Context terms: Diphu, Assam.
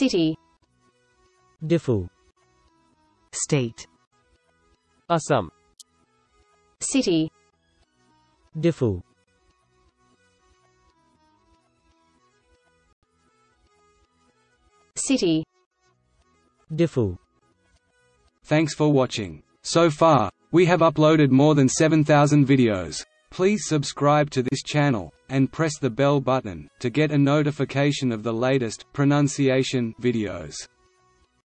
City. Diphu. State. Assam. City. Diphu. City. Diphu. Thanks for watching. So far, we have uploaded more than 7,000 videos. Please subscribe to this channel, and press the bell button, to get a notification of the latest pronunciation videos.